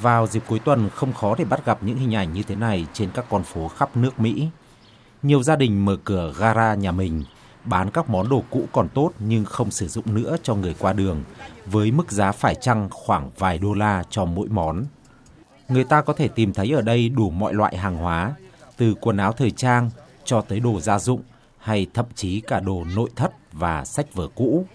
Vào dịp cuối tuần không khó để bắt gặp những hình ảnh như thế này trên các con phố khắp nước Mỹ. Nhiều gia đình mở cửa gara nhà mình, bán các món đồ cũ còn tốt nhưng không sử dụng nữa cho người qua đường, với mức giá phải chăng khoảng vài đô la cho mỗi món. Người ta có thể tìm thấy ở đây đủ mọi loại hàng hóa, từ quần áo thời trang cho tới đồ gia dụng hay thậm chí cả đồ nội thất và sách vở cũ.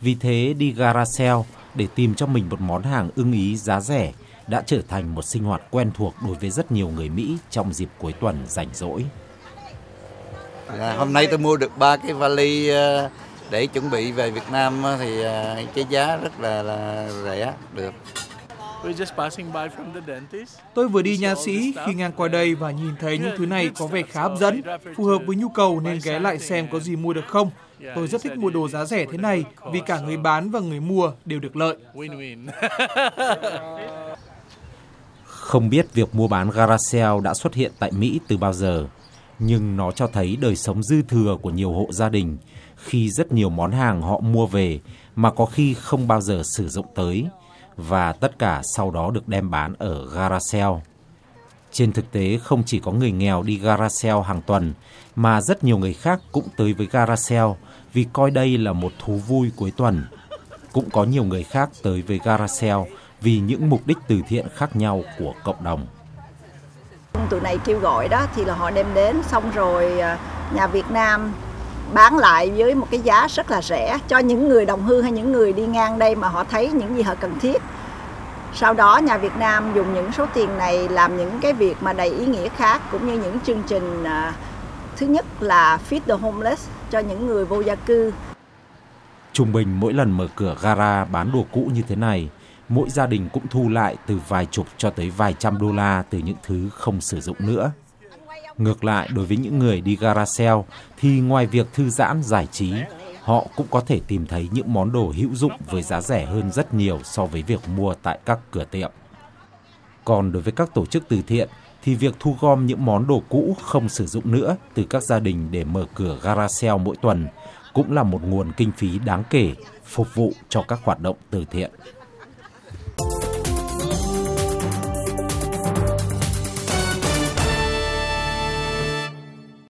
Vì thế đi gara sale để tìm cho mình một món hàng ưng ý giá rẻ đã trở thành một sinh hoạt quen thuộc đối với rất nhiều người Mỹ trong dịp cuối tuần rảnh rỗi. Hôm nay tôi mua được 3 cái vali để chuẩn bị về Việt Nam thì cái giá rất là rẻ được. Tôi vừa đi nha sĩ khi ngang qua đây và nhìn thấy những thứ này có vẻ khá hấp dẫn, phù hợp với nhu cầu nên ghé lại xem có gì mua được không. Tôi rất thích mua đồ giá rẻ thế này vì cả người bán và người mua đều được lợi. Không biết việc mua bán gara sale đã xuất hiện tại Mỹ từ bao giờ, nhưng nó cho thấy đời sống dư thừa của nhiều hộ gia đình khi rất nhiều món hàng họ mua về mà có khi không bao giờ sử dụng tới, và tất cả sau đó được đem bán ở gara sale. Trên thực tế, không chỉ có người nghèo đi gara sale hàng tuần, mà rất nhiều người khác cũng tới với gara sale vì coi đây là một thú vui cuối tuần. Cũng có nhiều người khác tới với gara sale vì những mục đích từ thiện khác nhau của cộng đồng. Tụi này kêu gọi đó thì là họ đem đến, xong rồi Nhà Việt Nam bán lại với một cái giá rất là rẻ cho những người đồng hương hay những người đi ngang đây mà họ thấy những gì họ cần thiết. Sau đó Nhà Việt Nam dùng những số tiền này làm những cái việc mà đầy ý nghĩa khác, cũng như những chương trình thứ nhất là Feed the Homeless cho những người vô gia cư. Trung bình mỗi lần mở cửa gara bán đồ cũ như thế này, mỗi gia đình cũng thu lại từ vài chục cho tới vài trăm đô la từ những thứ không sử dụng nữa. Ngược lại, đối với những người đi gara sale thì ngoài việc thư giãn giải trí, họ cũng có thể tìm thấy những món đồ hữu dụng với giá rẻ hơn rất nhiều so với việc mua tại các cửa tiệm. Còn đối với các tổ chức từ thiện thì việc thu gom những món đồ cũ không sử dụng nữa từ các gia đình để mở cửa gara sale mỗi tuần cũng là một nguồn kinh phí đáng kể phục vụ cho các hoạt động từ thiện.